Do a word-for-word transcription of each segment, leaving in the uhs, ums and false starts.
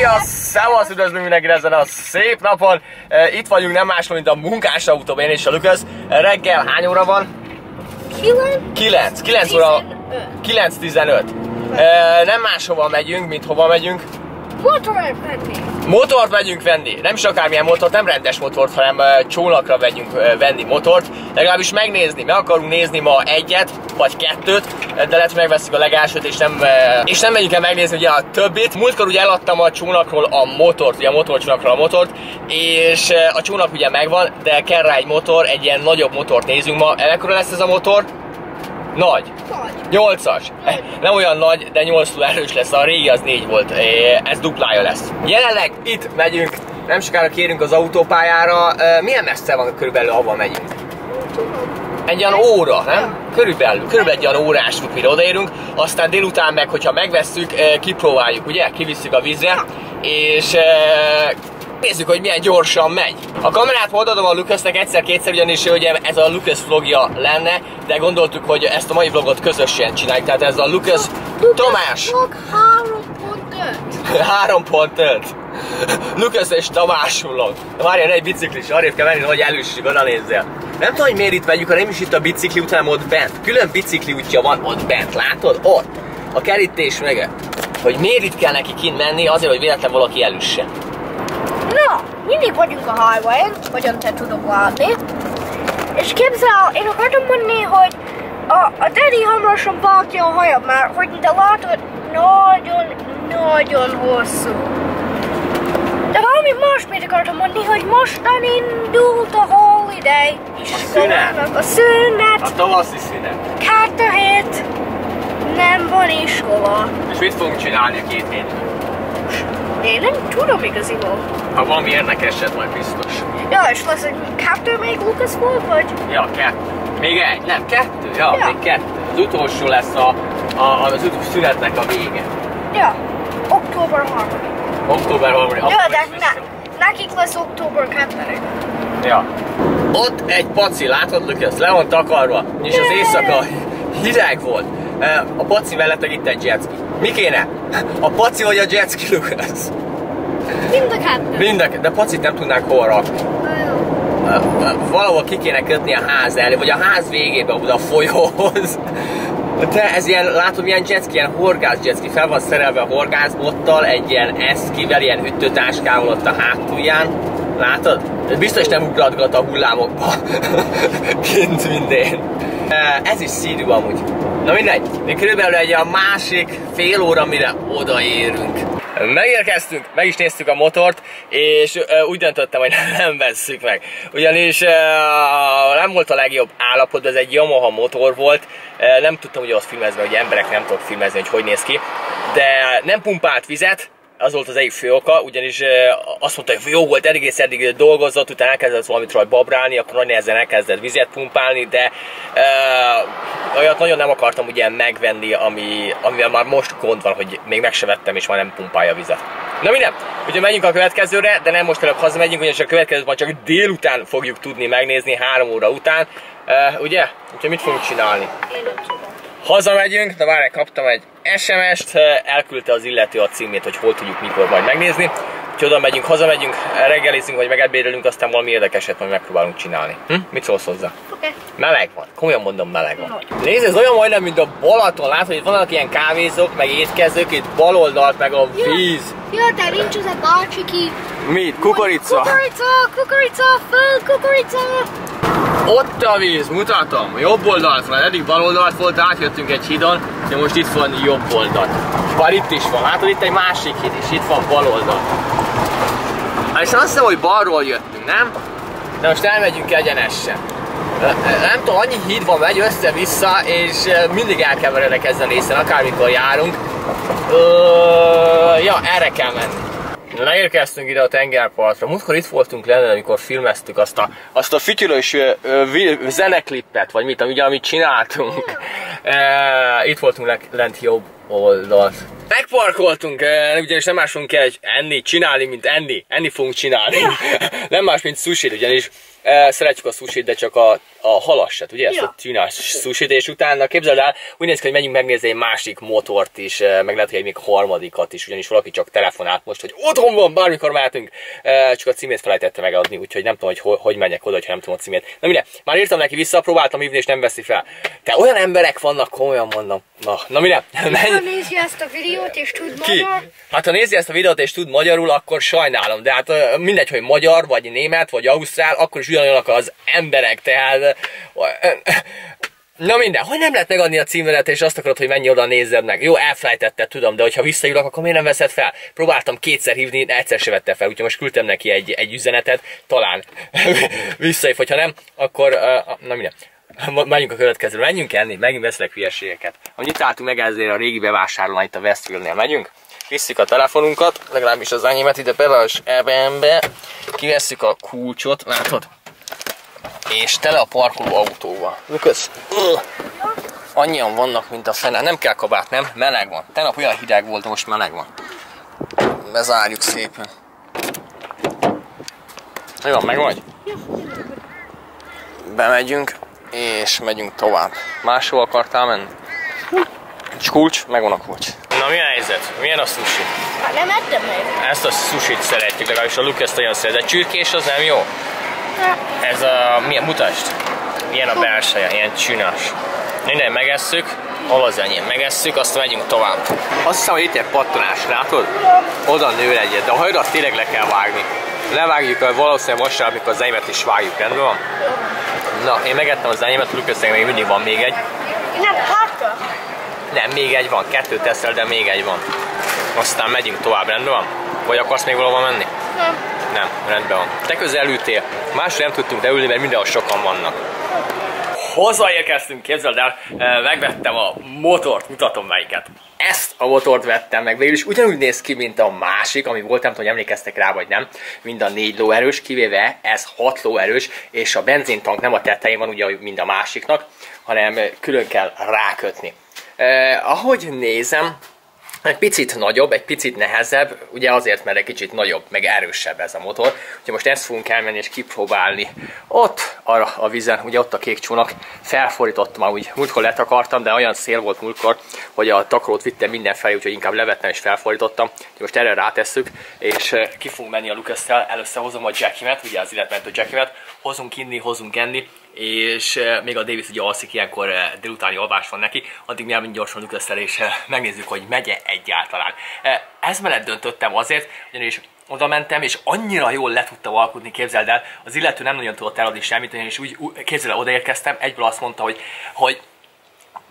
Sziasztok! Szevasztok! Üdvözlünk mindenkit ezen a szép napon! Itt vagyunk nem máshol, mint a munkásautóban, én és a Lucas. Reggel hány óra van? kilenc. kilenc óra. kilenc tizenöt. Nem máshova megyünk, mint hova megyünk? Motort venni! Motort megyünk venni! Nem is akármilyen motort, nem rendes motort, hanem csónakra megyünk venni motort. Legalábbis megnézni, meg akarunk nézni ma egyet, vagy kettőt, de lehet, hogy megveszünk a legelsőt, és nem, és nem megyünk el megnézni ugye a többit. Múltkor ugye eladtam a csónakról a motort, ugye a motorcsónakról a motort, és a csónak ugye megvan, de kell rá egy motor, egy ilyen nagyobb motort nézzünk ma. Ekkora lesz ez a motor? Nagy. nyolcas. Nem olyan nagy, de nyolc erős lesz, a régi az négy volt, ez duplája lesz. Jelenleg itt megyünk, nem sokára kérünk az autópályára. Milyen messze van körülbelül, ahova megyünk? Egy olyan óra, nem? Körülbelül, körülbelül egy olyan órás fut, mire odaérünk, aztán délután meg, hogyha megvesszük, kipróbáljuk, ugye? Kivisszük a vízre, és nézzük, hogy milyen gyorsan megy. A kamerát majd adom a Lucasnek egyszer-kétszer, ugyanis ugye ez a Lucas vlogja lenne, de gondoltuk, hogy ezt a mai vlogot közösen csináljuk, tehát ez a Lucas Tamás. három pont öt. Lucas és Tamás vlog. Várjál, egy biciklis, arrébb kell menni, hogy elüssük, oda nézzél. Nem tudom, hogy miért itt megyünk, hanem is itt a bicikli út, hanem ott bent. Külön bicikli útja van ott bent, látod? Ott. A kerítés meg. Hogy miért itt kell neki kint menni, azért, hogy véletlen valaki elüsse. Na, mindig vagyunk a highway-en, hogyan te tudok látni. És képzel, én akartam mondani, hogy a, a Daddy hamarosan vágja a hajam már, hogy de látod, nagyon-nagyon hosszú. De valami másmit akartam mondani, hogy mostan indult a holiday. A szünet. A szünet. A tavaszi szünet. Kettő hét. Nem van iskola. És mit fogunk csinálni a két hétben? Én nem tudom igaziból. Ha valami érdekeset, majd biztos. Ja, és lesz egy kettő még Lucas volt, vagy? Ja, kettő. Még egy? Nem, kettő? Ja, ja. Még kettő. Az utolsó lesz a, a, az utolsó szünetnek a vége. Ja, október harmadika. október harmadika. Ja, de ne, nekik lesz október kettedike. Ja. Ott egy paci, látod Lucas? Le van takarva, és az éjszaka hideg volt. A paci mellettek itt egy jetski. Mi kéne? A paci vagy a jetski, Lucas? Mind a kettő. Mind a kettő, de pacit nem tudnánk hol rakni. Valahol ki kéne kötni a ház elé, vagy a ház végébe, oda a folyóhoz. Te ez ilyen, látod milyen jetski, ilyen horgász jetski, fel van szerelve a horgászbottal, egy ilyen eszkivel, ilyen hűtőtáskával ott a hátulján. Látod? Ez biztos nem ugratgat a hullámokba. Kint minden. Ez is szírű amúgy. Na mindegy, mi körülbelül egy a másik fél óra, mire odaérünk. Megérkeztünk, meg is néztük a motort, és uh, úgy döntöttem, hogy nem vesszük meg. Ugyanis uh, nem volt a legjobb állapot, de ez egy Yamaha motor volt. Uh, nem tudtam, hogy azt filmezni, hogy emberek nem tudok filmezni, hogy hogy néz ki. De nem pumpált vizet, az volt az egyik fő oka, ugyanis uh, azt mondta, hogy jó volt, eddig és eddig dolgozott, utána elkezdett valamit rajt babrálni, akkor nagy nehezen elkezdett vizet pumpálni, de uh, olyat nagyon nem akartam ugye megvenni, ami, amivel már most gond van, hogy még meg se vettem és már nem pumpálja a vizet. Na minden, ugye menjünk a következőre, de nem most előbb hazamegyünk, ugyanis a következőben csak délután fogjuk tudni megnézni, három óra után, uh, ugye? Úgyhogy mit fogunk csinálni? Hazamegyünk, de várj, kaptam egy es em est, elküldte az illető a címét, hogy hol tudjuk mikor majd megnézni. Úgyhogy oda megyünk, hazamegyünk, reggelizünk, vagy megebédelünk, aztán valami érdekeset majd megpróbálunk csinálni. Hm? Mit szólsz hozzá? Okay. Meleg van, komolyan mondom, meleg van. Nézd, ez olyan majdnem, mint a Balaton, látod, hogy vannak ilyen kávézók, meg étkezők, itt bal oldalt, meg a víz. Jó, ja, de nincs az a balcsiki. Mit? Kukorica? Kukorica, kukorica, föld, kukorica. Ott a víz, mutatom, jobb oldalt van, eddig bal oldalt volt, átjöttünk egy hidon, de most itt van jobb oldalt. Bár itt is van, látod, itt egy másik híd is, itt van bal oldalt. Hát és azt hiszem, hogy balról jöttünk, nem? De most elmegyünk egyenesen. Nem tudom, annyi híd van, megy össze-vissza, és mindig elkeveredek ezen észre, akármikor járunk. Öööö, ja, erre kell menni. Leérkeztünk ide a tengerpartra. Múltkor itt voltunk lenne, amikor filmeztük azt a, azt a fütyülős zeneklippet, vagy mit, ugye, amit csináltunk. E, itt voltunk lent jobb oldalt. Megparkoltunk, e, ugyanis nem más fogunk egy enni, csinálni, mint enni. Enni fogunk csinálni. Nem más, mint sushi, ugyanis e, szeretjük a sushi, de csak a a halasat, ugye? Ja. Ezt a tűnás szusítés után, képzeld el, úgy néz ki, hogy menjünk megnézni egy másik motort is, meg lehet, hogy még harmadikat is, ugyanis valaki csak telefonált most, hogy otthon van, bármikor mehetünk, csak a címét felejtette megadni, úgyhogy nem tudom, hogy ho hogy menjek oda, ha nem tudom a címét. Na mire, már írtam neki vissza, próbáltam hívni, és nem veszi fel. Te olyan emberek vannak, komolyan mondom. Na, na mire? Menj. Ha nézi ezt a videót és tud magyarul? Hát ha nézi ezt a videót és tud magyarul, akkor sajnálom, de hát mindegy, hogy magyar, vagy német, vagy ausztrál, akkor is ugyanolyanak az emberek, tehát... Na minden, hogy nem lehet megadni a címedet, és azt akarod, hogy mennyi oda nézzed meg. Jó, elfelejtetted, tudom, de hogyha visszaírok, akkor miért nem veszed fel? Próbáltam kétszer hívni, egyszer se vette fel, úgyhogy most küldtem neki egy, egy üzenetet, talán visszaív, hogyha nem, akkor... Na minden. Menjünk a következőre, menjünk enni, megint beszélek hülyeségeket. Amit álltunk meg ezért a régi bevásárlónál itt a Westfieldnél, megyünk. Visszük a telefonunkat, legalábbis az enyémet ide bele és ebbe, kivesszük a kulcsot, látod? És tele a parkoló autóval. Lucas, annyian vannak, mint a fene. Nem kell kabát, nem? Meleg van. Tegnap olyan hideg volt, most meleg van. Bezárjuk szépen. Jó, meg vagy? Bemegyünk, és megyünk tovább. Máshol akartál menni? Nincs kulcs, megvan a kulcs. Na mi a helyzet? Milyen a sushi? Nem ettem meg. Ezt a sushit szeretjük, legalábbis a Lucas nagyon szeret. De csirkés az nem jó? Ez a... milyen mutasd? Milyen a belseje, ilyen csinos. Minden megesszük, hol az enyém? Megesszük, azt megyünk tovább. Azt hiszem, hogy itt egy pattanás, látod? Oda nő egyet, de a hajra azt tényleg le kell vágni. Levágjuk el valószínűleg vasárnap, amikor az enyémet is vágjuk, rendben van? Na, én megettem az enyémet, Lucasnek még mindig van még egy. Nem, hátra? Nem, még egy van, kettőt teszel, de még egy van. Aztán megyünk tovább, rendben van? Vagy akarsz még valahova menni? Nem. Nem, rendben van. Te közel ültél. Másra nem tudtunk leülni, mert mindenhol sokan vannak. Hozzáérkeztünk, képzeld el, megvettem a motort, mutatom melyiket. Ezt a motort vettem meg, végül is ugyanúgy néz ki, mint a másik, ami volt, nem tudom, hogy emlékeztek rá, vagy nem. Mind a négy lóerős, kivéve ez hat lóerős, és a benzintank nem a tetején van, ugye, mint a másiknak, hanem külön kell rákötni. Eh, ahogy nézem, egy picit nagyobb, egy picit nehezebb, ugye azért, mert egy kicsit nagyobb, meg erősebb ez a motor. Úgyhogy most ezt fogunk elmenni és kipróbálni. Ott arra a vízen, ugye ott a kék csónak, felfordítottam, ahogy múltkor letakartam, de olyan szél volt múltkor, hogy a takarót vittem mindenfelé, úgyhogy inkább levettem és felfordítottam. Úgyhogy most erre rátesszük, és ki fogunk menni a Lucas-tel, először hozom a Jackimet, ugye az életmentő Jackimet, hozunk inni, hozunk enni, és még a Davis ugye alszik, ilyenkor délutáni alvás van neki, addig mi elmegyünk gyorsan Lucas-tel és megnézzük, hogy megye egyáltalán. Ez mellett döntöttem azért, ugyanis oda mentem, és annyira jól le tudtam alkudni, képzeld el, az illető nem nagyon tudott eladni semmit, és úgy, képzeld el, odaérkeztem, egyből azt mondta, hogy, hogy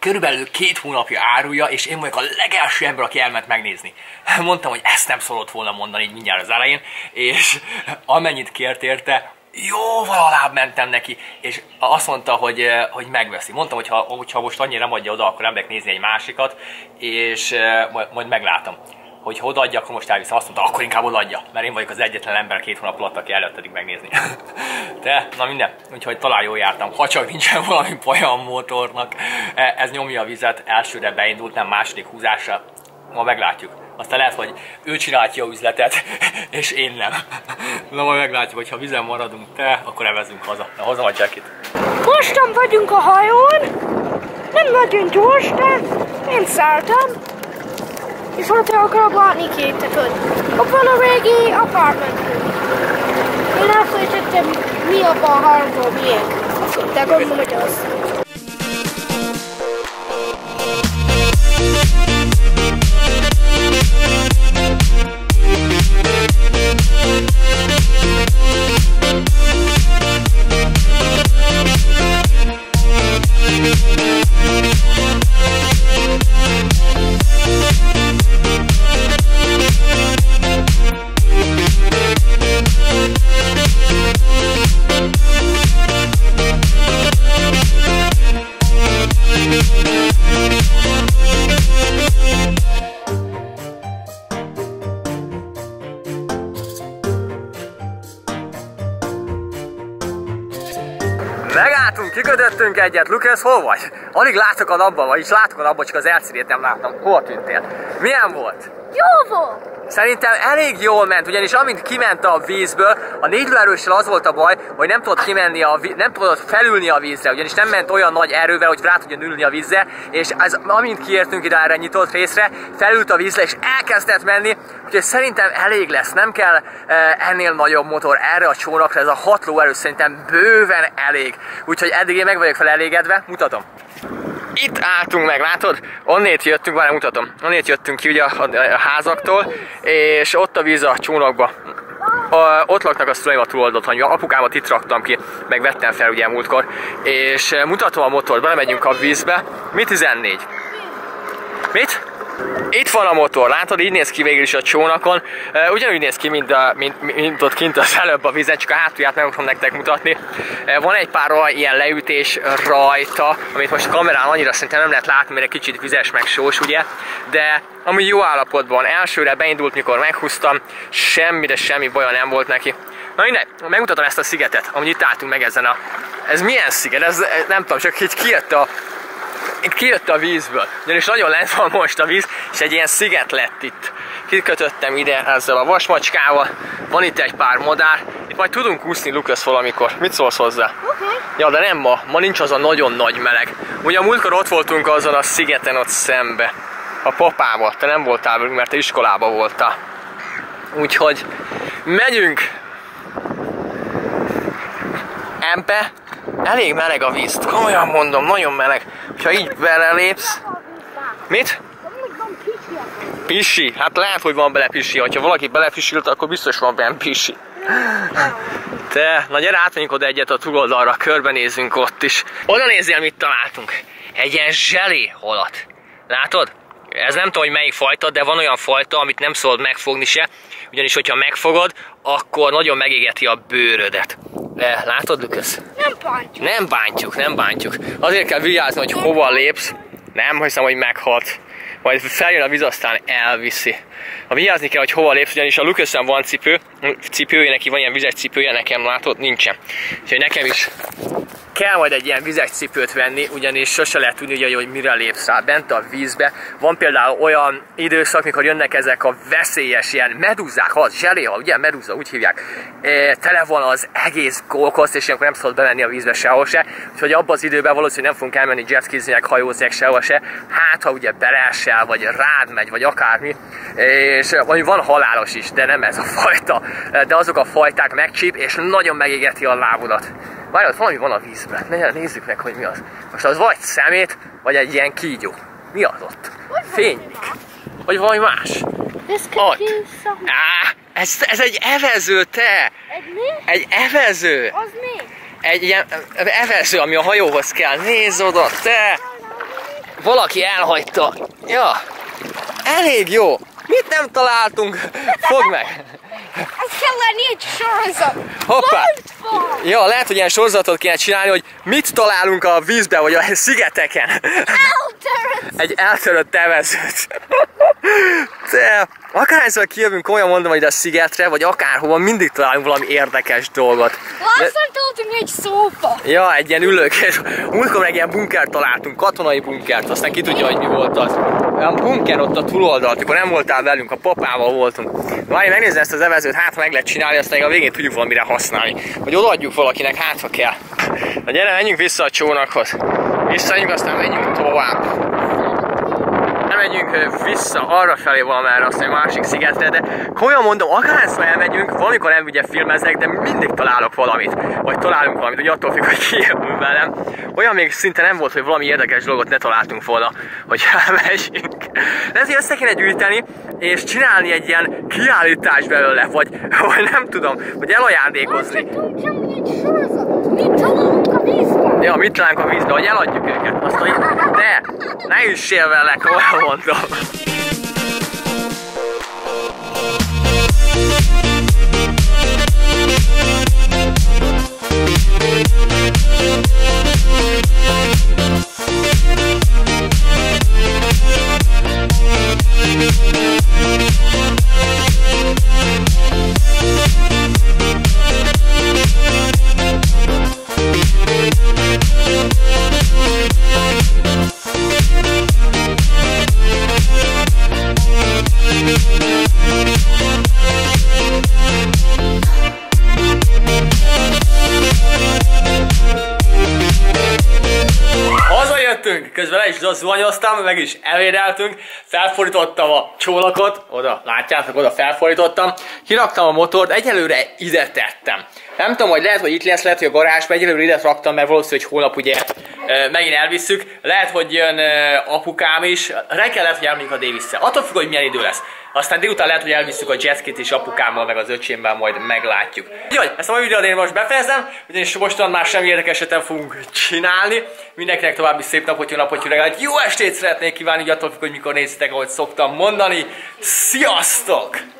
körülbelül két hónapja árulja, és én vagyok a legelső ember, aki elment megnézni. Mondtam, hogy ezt nem szólott volna mondani így mindjárt az elején, és amennyit kért érte, jóval alább mentem neki, és azt mondta, hogy, hogy megveszi. Mondtam, hogy ha, hogyha most annyira nem adja oda, akkor nem megyek nézni egy másikat, és majd, majd meglátom, hogy ha odaadja, akkor most elviszem. Azt mondta, akkor inkább odaadja, mert én vagyok az egyetlen ember két hónap alatt, aki előttedik megnézni. De, na minden, úgyhogy talán jól jártam, ha csak nincsen valami baja a motornak. Ez nyomja a vizet, elsőre beindult, nem második húzásra, ma meglátjuk. Aztán lehet, hogy ő csinált jó üzletet, és én nem. Na majd meglátjuk, hogy ha vizen maradunk te, akkor evezünk haza. Na, hozom a Jackit. Mostan vagyunk a hajón, nem nagyon gyors, de én szálltam. És ott el akarok látni kéteket. Ott van a régi apartment. Én elfelejtettem, mi abban a háromból miért. De gondolom, hogy az. Megálltunk, kikötöttünk egyet. Lucas, hol vagy? Alig látok a napban, vagyis látok a napban, csak az elszínét nem láttam. Hol tűntél? Milyen volt? Jó volt! Szerintem elég jól ment, ugyanis amint kiment a vízből, a négylövelőssel az volt a baj, hogy nem tudott kimenni a víz, nem tudott felülni a vízre, ugyanis nem ment olyan nagy erővel, hogy rá tudjon ülni a vízre, és ez, amint kiértünk ide erre nyitott részre, felült a vízre és elkezdett menni, úgyhogy szerintem elég lesz, nem kell ennél nagyobb motor erre a csónakra, ez a hat lóerő szerintem bőven elég, úgyhogy eddig én meg vagyok felelégedve, mutatom. Itt álltunk meg, látod? Onnét jöttünk, már mutatom. Onnét jöttünk ki ugye a, a, a házaktól, és ott a víz a csónakba. A, ott laknak a szüleim a túloldalon, apukámat itt raktam ki, meg vettem fel ugye múltkor. És mutatom a motort, belemegyünk a vízbe. Mi tizennégy? Mit? Itt van a motor, látod, így néz ki végül is a csónakon. Ugyanúgy néz ki, mint, a, mint, mint ott kint az előbb a vízen, csak a hátulját nem tudom nektek mutatni. Van egy pár raj, ilyen leütés rajta, amit most kamerán annyira szerintem nem lehet látni, mert egy kicsit vizes meg sós, ugye? De ami jó állapotban, elsőre beindult, mikor meghúztam, semmi, de semmi baja nem volt neki. Na mindegy, megmutatom ezt a szigetet, amit itt álltunk meg ezen a... Ez milyen sziget? Ez nem tudom, csak így kijött a... kijött a vízből, ugyanis nagyon lent van most a víz, és egy ilyen sziget lett itt. Kikötöttem ide ezzel a vasmacskával, van itt egy pár madár, itt majd tudunk úszni Lucas valamikor. Mit szólsz hozzá? Okay. Ja, de nem ma, ma nincs az a nagyon nagy meleg. Ugye a múltkor ott voltunk azon a szigeten ott szembe, a papával, te nem voltál velünk, mert te iskolába voltál. Úgyhogy megyünk! Empe! Elég meleg a víz, komolyan mondom, nagyon meleg. Ha így belelépsz... Mit? Pisi? Hát lehet, hogy van bele pisi. Ha valaki belepisilt, akkor biztos van benne pisi. Te, na gyere, átmenjünk oda egyet a túloldalra, körbenézzünk ott is. Oda nézzél, mit találtunk. Egy ilyen zselé halat. Látod? Ez nem tudom, hogy melyik fajta, de van olyan fajta, amit nem szabad megfogni se. Ugyanis, hogyha megfogod, akkor nagyon megégeti a bőrödet. De, látod, Lucas? Nem bántjuk. Nem bántjuk, nem bántjuk. Azért kell vigyázni, hogy hova lépsz. Nem hiszem, hogy meghalt. Majd feljön a víz, aztán elviszi. Ha vigyázni kell, hogy hova lépsz, ugyanis a Lucasem van cipő. Cipője, neki van ilyen vizes cipője, nekem látod, nincsen. Úgyhogy nekem is kell majd egy ilyen vizes cipőt venni, ugyanis sose lehet tudni, hogy, hogy mire lépsz rá bent a vízbe. Van például olyan időszak, mikor jönnek ezek a veszélyes ilyen medúzák, ha az zseléha, ugye medúza, úgy hívják, e, tele van az egész golkoszt, és ilyenkor nem szabad bemenni a vízbe sehol se. Úgyhogy abban az időben valószínűleg nem fogunk elmenni jetskizni, meg hajózni sehol se. Hát, ha ugye beleesel, vagy rád megy, vagy akármi. És van halálos is, de nem ez a fajta. De azok a fajták megcsíp, és nagyon megégeti a lábodat. Várj, ott valami van a vízben. Ne, nézzük meg, hogy mi az. Most az vagy szemét, vagy egy ilyen kígyó. Mi az ott? Fénylik. Vagy valami más? Ott. Á, ez, ez egy evező, te! Egy mi? Egy evező. Az mi? Egy ilyen evező, ami a hajóhoz kell. Nézz oda, te! Valaki elhagyta. Ja, elég jó. Mit nem találtunk? Fogd meg! Ez kell lenni egy sorozat! Hoppá! Ja, lehet, hogy ilyen sorozatot kéne csinálni, hogy mit találunk a vízbe vagy a szigeteken. Eltörött! Egy eltörött evezőt. De akárhányszor kijövünk, olyan mondom, hogy a szigetre, vagy akárhova, mindig találunk valami érdekes dolgot. Lássan De... találtunk egy szófa. Ja, egy ilyen ülőkét. Múltkor meg ilyen bunkert találtunk, katonai bunkert, aztán ki tudja, hogy mi volt az. Olyan bunker ott a túloldalt, akkor nem voltál velünk, a papával voltunk. Várj, megnézem ezt az evezőt, hát meg lehet csinálni, aztán a végén tudjuk valamire használni. Vagy odaadjuk valakinek, hát ha kell. Na gyere, menjünk vissza a csónakhoz. Visszajunk, aztán menjünk tovább. Megyünk vissza arra felé valamára, azt egy másik szigetre, de komolyan mondom, akárhányszor elmegyünk, valamikor nem ugye filmezek, de mindig találok valamit, vagy találunk valamit, ugye attól függ, hogy kijövünk velem. Olyan még szinte nem volt, hogy valami érdekes dolgot ne találtunk volna, hogy elmegyünk. De ezért össze kéne gyűjteni, és csinálni egy ilyen kiállítást belőle, vagy, vagy nem tudom, vagy elajándékozni. Ja, mit találunk a vízbe, hogy eladjuk őket, azt mondjuk, de ne üssél vele, komolyan mondom. We'll be right back. zuhanyoztam, meg is elédeltünk, felfordítottam a csólakot, oda, látjátok, oda felfordítottam, kiraktam a motort, egyelőre ide tettem. Nem tudom, hogy lehet, hogy itt lesz, lehet, hogy a garázsba, egyelőre ide raktam, mert valószínűleg holnap ugye e, megint elvisszük, lehet, hogy jön e, apukám is, reggel lehet, hogy elmegyünk a Davis-szel, attól függ, hogy milyen idő lesz. Aztán délután lehet, hogy elvisszük a jazzkit is apukámmal, meg az öcsémmel, majd meglátjuk. Úgyhogy ezt a mai videót én most befejezem, ugyanis mostan már semmi érdekeset fogunk csinálni. Mindenkinek további szép napot, jó napot, jó reggelt, jó estét szeretnék kívánni, attól függ, hogy mikor nézitek, ahogy szoktam mondani. Sziasztok!